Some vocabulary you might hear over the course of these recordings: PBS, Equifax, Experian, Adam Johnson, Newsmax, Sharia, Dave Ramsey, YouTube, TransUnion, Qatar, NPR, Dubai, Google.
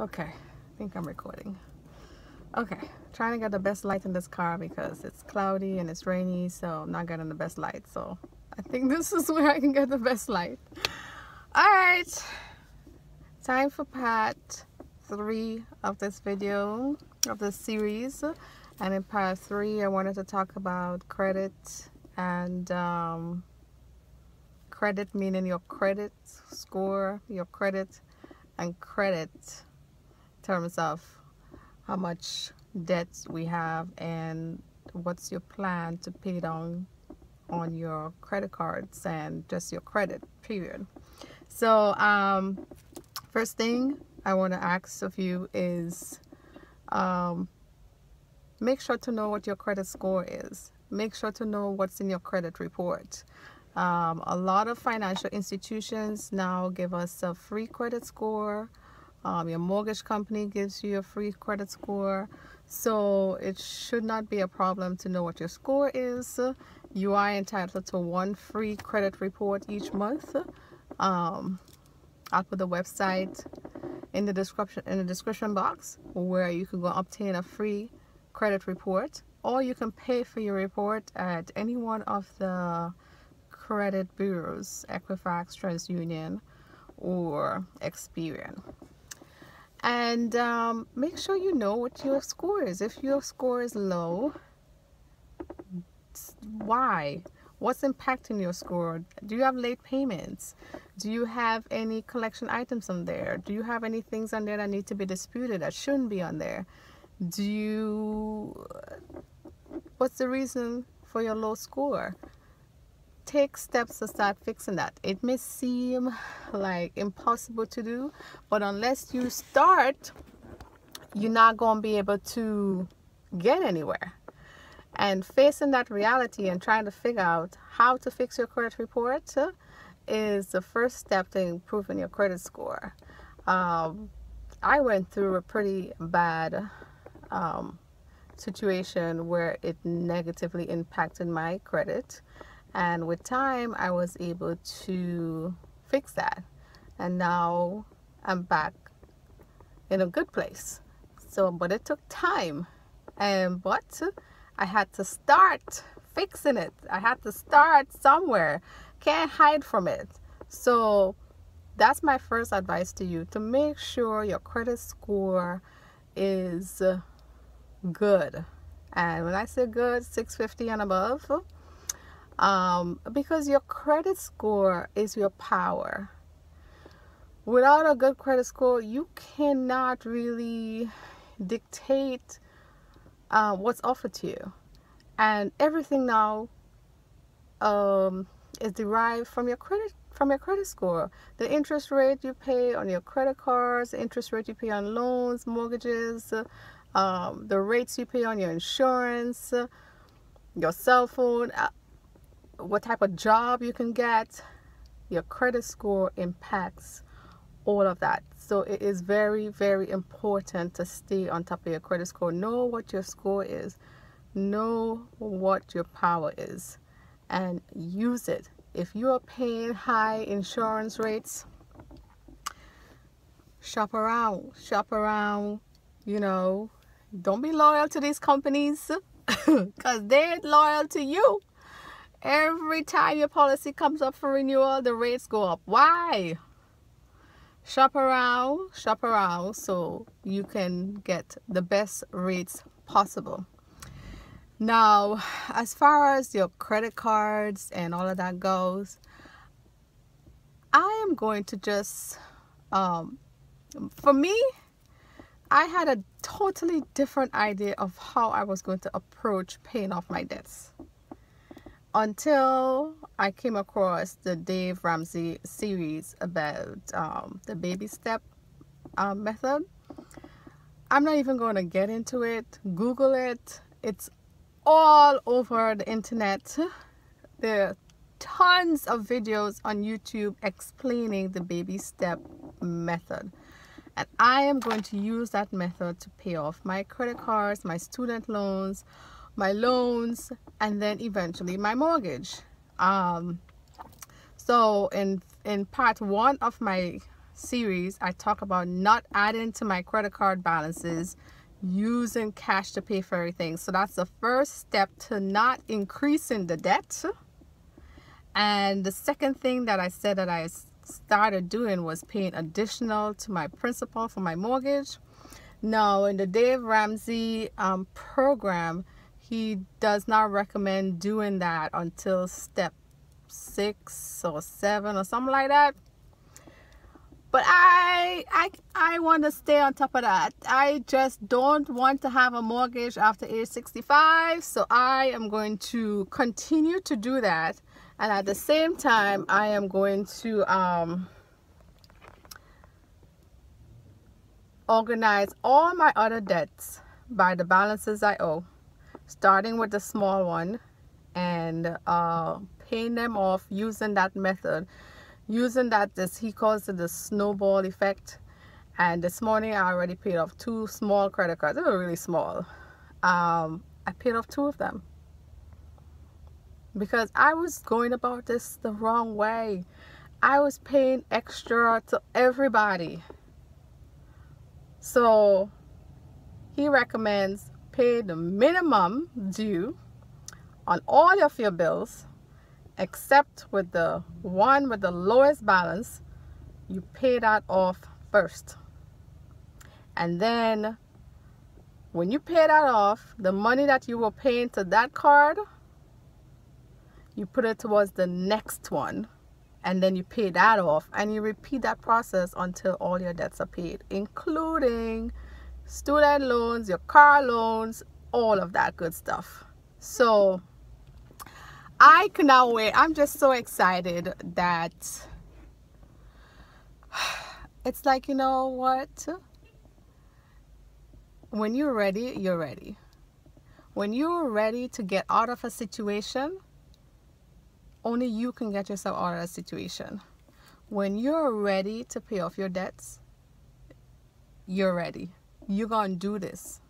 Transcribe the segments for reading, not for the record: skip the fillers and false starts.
Okay, I think I'm recording. Okay, trying to get the best light in this car because it's cloudy and it's rainy, so I'm not getting the best light. So I think this is where I can get the best light. All right, time for part 3 of this video, of this series. And in part 3, I wanted to talk about credit and credit meaning your credit score, your credit, and credit in terms of how much debts we have and what's your plan to pay down on your credit cards and just your credit, period. So first thing I want to ask of you is make sure to know what your credit score is. Make sure to know what's in your credit report. A lot of financial institutions now give us a free credit score. Your mortgage company gives you a free credit score. So it should not be a problem to know what your score is. You are entitled to one free credit report each month. I'll put the website in the description box where you can go obtain a free credit report, or you can pay for your report at any one of the credit bureaus, Equifax, TransUnion, or Experian. And make sure you know what your score is. If your score is low, why? What's impacting your score? Do you have late payments? Do you have any collection items on there? Do you have any things on there that need to be disputed that shouldn't be on there? Do you, what's the reason for your low score? Take steps to start fixing that. It may seem like impossible to do, but unless you start, you're not going to be able to get anywhere. And facing that reality and trying to figure out how to fix your credit report is the first step to improving your credit score. I went through a pretty bad situation where it negatively impacted my credit. And with time, I was able to fix that. And now I'm back in a good place. So, but it took time. But I had to start fixing it. I had to start somewhere. Can't hide from it. So that's my first advice to you, to make sure your credit score is good. And when I say good, 650 and above. Because your credit score is your power. Without a good credit score, you cannot really dictate what's offered to you. And everything now is derived from your credit score. The interest rate you pay on your credit cards, the interest rate you pay on loans, mortgages, the rates you pay on your insurance, your cell phone, what type of job you can get. Your credit score impacts all of that. So it is very, very important to stay on top of your credit score. Know what your score is. Know what your power is and use it. If you are paying high insurance rates, shop around. Shop around, you know. Don't be loyal to these companies because they're loyal to you. Every time your policy comes up for renewal, the rates go up. Why? Shop around so you can get the best rates possible. Now, as far as your credit cards and all of that goes, I am going to just, for me, I had a totally different idea of how I was going to approach paying off my debts until I came across the Dave Ramsey series about the baby step method. I'm not even going to get into it. Google it. It's all over the internet. There are tons of videos on YouTube explaining the baby step method, and I am going to use that method to pay off my credit cards, my student loans, my loans, and then eventually my mortgage. So in part 1 of my series, I talk about not adding to my credit card balances, using cash to pay for everything. So that's the first step to not increasing the debt. And the second thing that I said that I started doing was paying additional to my principal for my mortgage. Now, in the Dave Ramsey program, he does not recommend doing that until step 6 or 7 or something like that. But I want to stay on top of that. I just don't want to have a mortgage after age 65. So I am going to continue to do that. And at the same time, I am going to organize all my other debts by the balances I owe, starting with the small one and paying them off using that method. Using that, he calls it the snowball effect. And this morning I already paid off 2 small credit cards. They were really small. I paid off 2 of them because I was going about this the wrong way. I was paying extra to everybody. So he recommends pay the minimum due on all of your bills, except with the one with the lowest balance. You pay that off first, and then when you pay that off, the money that you were paying to that card, you put it towards the next one, and then you pay that off, and you repeat that process until all your debts are paid, including student loans, your car loans, all of that good stuff. So I cannot wait. I'm just so excited that it's like, you know what? When you're ready, you're ready. When you're ready to get out of a situation, only you can get yourself out of a situation. When you're ready to pay off your debts, you're ready. You're gonna do this.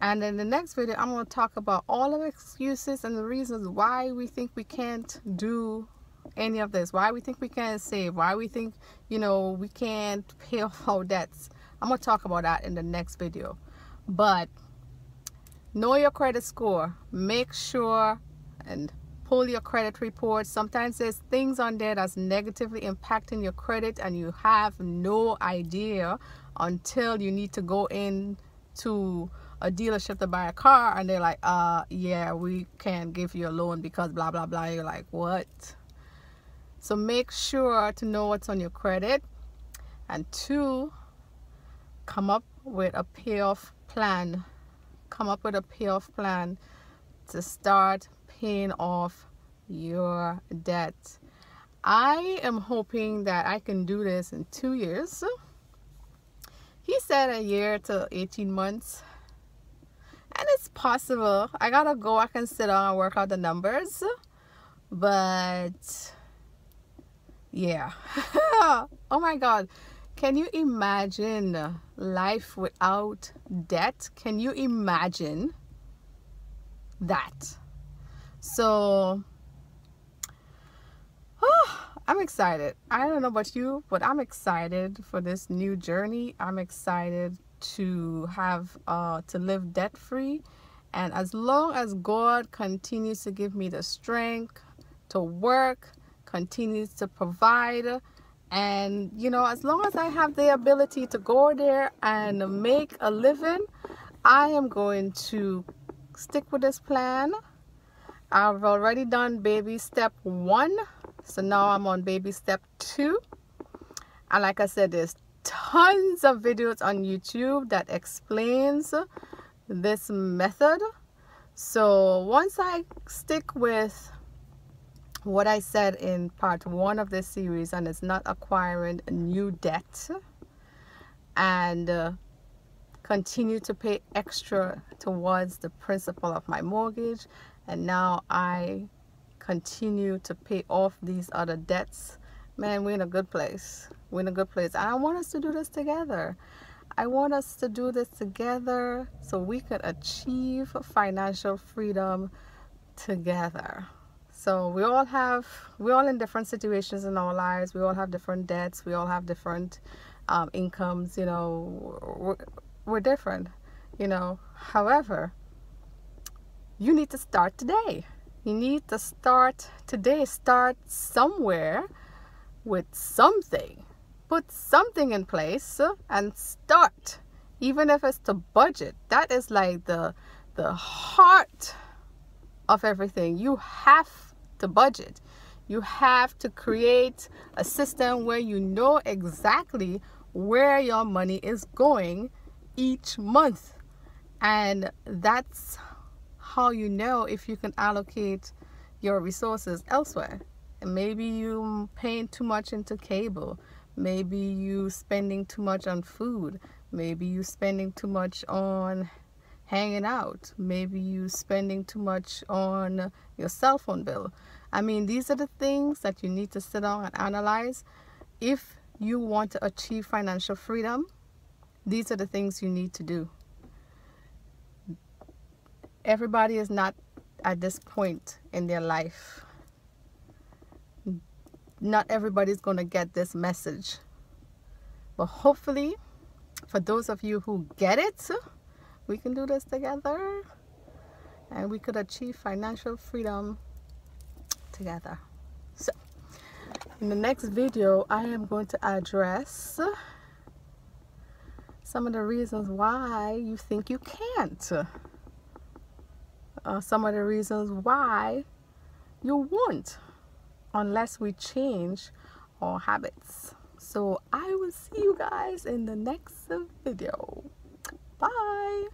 And in the next video, I'm going to talk about all of the excuses and the reasons why we think we can't do any of this, why we think we can't save, why we think, you know, we can't pay off our debts. I'm going to talk about that in the next video. But know your credit score. Make sure and pull your credit report. Sometimes there's things on there that's negatively impacting your credit and you have no idea until you need to go in to a dealership to buy a car, and they're like, yeah, we can't give you a loan because blah blah blah. You're like, what? So make sure to know what's on your credit, and 2, come up with a payoff plan. Come up with a payoff plan to start paying off your debt. I am hoping that I can do this in 2 years. He said a year to 18 months. And it's possible. I gotta go. I can sit down and work out the numbers. But yeah. Oh my God. Can you imagine life without debt? Can you imagine that? So I'm excited. I don't know about you, but I'm excited for this new journey. I'm excited to have to live debt free, and as long as God continues to give me the strength to work, continues to provide, and you know, as long as I have the ability to go there and make a living, I am going to stick with this plan. I've already done baby step 1, so now I'm on baby step 2, and like I said, there's tons of videos on YouTube that explains this method. So once I stick with what I said in part 1 of this series, and it's not acquiring new debt, and continue to pay extra towards the principal of my mortgage, and now I continue to pay off these other debts, man, we're in a good place. We're in a good place. I want us to do this together. I want us to do this together so we can achieve financial freedom together. So we're all in different situations in our lives. We all have different debts. We all have different incomes. You know, we're different, you know. However, you need to start today. You need to start today. Start somewhere with something. Put something in place and start. Even if it's to budget. That is like the heart of everything. You have to budget. You have to create a system where you know exactly where your money is going each month. And that's how you know if you can allocate your resources elsewhere. And maybe you're paying too much into cable. Maybe you're spending too much on food. Maybe you're spending too much on hanging out. Maybe you're spending too much on your cell phone bill. I mean, these are the things that you need to sit down and analyze. If you want to achieve financial freedom, these are the things you need to do. Everybody is not at this point in their life. Not everybody's going to get this message. But hopefully, for those of you who get it, we can do this together and we could achieve financial freedom together. So, in the next video, I am going to address some of the reasons why you think you can't. Some of the reasons why you won't unless we change our habits. So I will see you guys in the next video. Bye.